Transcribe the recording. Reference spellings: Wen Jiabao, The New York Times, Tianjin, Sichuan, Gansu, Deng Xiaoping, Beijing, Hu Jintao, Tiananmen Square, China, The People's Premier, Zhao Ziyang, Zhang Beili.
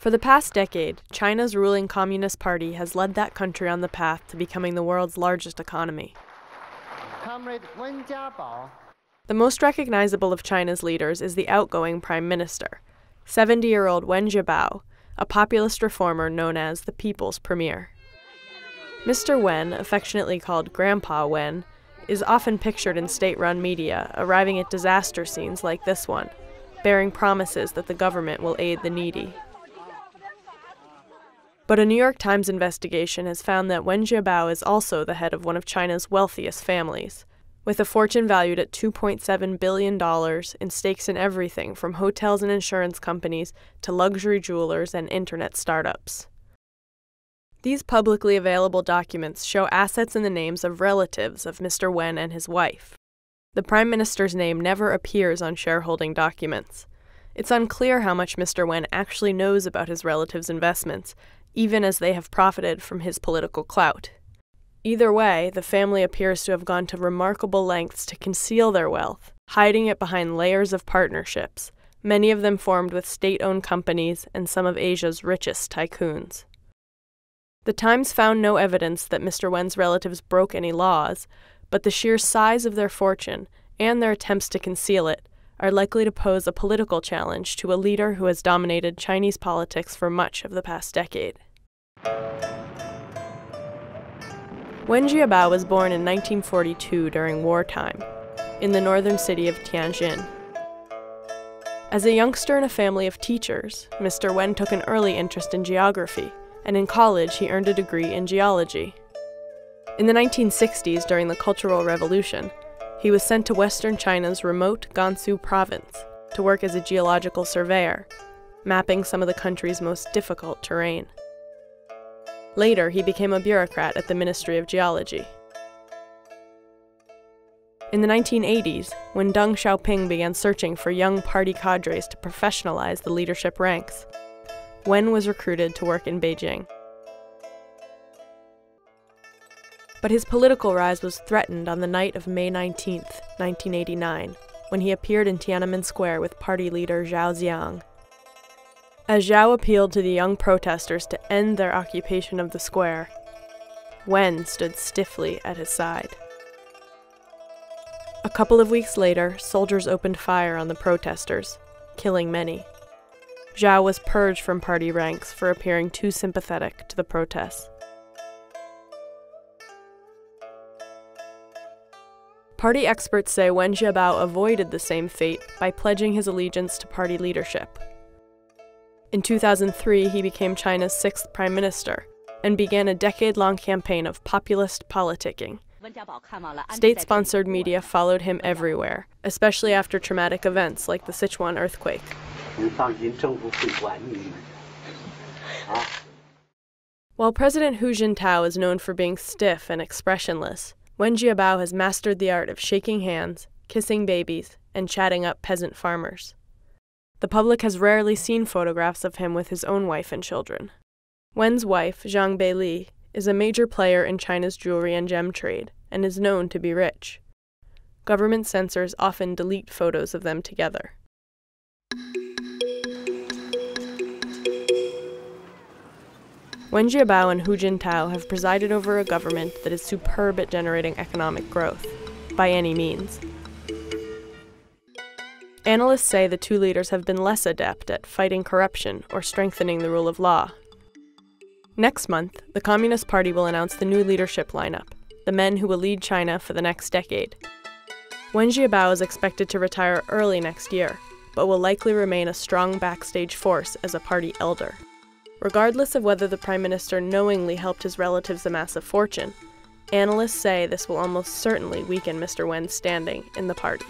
For the past decade, China's ruling Communist Party has led that country on the path to becoming the world's largest economy. Comrade Wen Jiabao. The most recognizable of China's leaders is the outgoing prime minister, 70-year-old Wen Jiabao, a populist reformer known as the People's Premier. Mr. Wen, affectionately called Grandpa Wen, is often pictured in state-run media, arriving at disaster scenes like this one, bearing promises that the government will aid the needy. But a New York Times investigation has found that Wen Jiabao is also the head of one of China's wealthiest families, with a fortune valued at $2.7 billion in stakes in everything from hotels and insurance companies to luxury jewelers and internet startups. These publicly available documents show assets in the names of relatives of Mr. Wen and his wife. The Prime Minister's name never appears on shareholding documents. It's unclear how much Mr. Wen actually knows about his relatives' investments, even as they have profited from his political clout. Either way, the family appears to have gone to remarkable lengths to conceal their wealth, hiding it behind layers of partnerships, many of them formed with state-owned companies and some of Asia's richest tycoons. The Times found no evidence that Mr. Wen's relatives broke any laws, but the sheer size of their fortune and their attempts to conceal it are likely to pose a political challenge to a leader who has dominated Chinese politics for much of the past decade. Wen Jiabao was born in 1942 during wartime, in the northern city of Tianjin. As a youngster in a family of teachers, Mr. Wen took an early interest in geography, and in college he earned a degree in geology. In the 1960s, during the Cultural Revolution, he was sent to western China's remote Gansu province to work as a geological surveyor, mapping some of the country's most difficult terrain. Later, he became a bureaucrat at the Ministry of Geology. In the 1980s, when Deng Xiaoping began searching for young party cadres to professionalize the leadership ranks, Wen was recruited to work in Beijing. But his political rise was threatened on the night of May 19, 1989, when he appeared in Tiananmen Square with party leader Zhao Ziyang. As Zhao appealed to the young protesters to end their occupation of the square, Wen stood stiffly at his side. A couple of weeks later, soldiers opened fire on the protesters, killing many. Zhao was purged from party ranks for appearing too sympathetic to the protests. Party experts say Wen Jiabao avoided the same fate by pledging his allegiance to party leadership. In 2003, he became China's 6th prime minister and began a decade-long campaign of populist politicking. State-sponsored media followed him everywhere, especially after traumatic events like the Sichuan earthquake. While President Hu Jintao is known for being stiff and expressionless, Wen Jiabao has mastered the art of shaking hands, kissing babies, and chatting up peasant farmers. The public has rarely seen photographs of him with his own wife and children. Wen's wife, Zhang Beili, is a major player in China's jewelry and gem trade and is known to be rich. Government censors often delete photos of them together. Wen Jiabao and Hu Jintao have presided over a government that is superb at generating economic growth, by any means. Analysts say the two leaders have been less adept at fighting corruption or strengthening the rule of law. Next month, the Communist Party will announce the new leadership lineup, the men who will lead China for the next decade. Wen Jiabao is expected to retire early next year, but will likely remain a strong backstage force as a party elder. Regardless of whether the Prime Minister knowingly helped his relatives amass a fortune, analysts say this will almost certainly weaken Mr. Wen's standing in the party.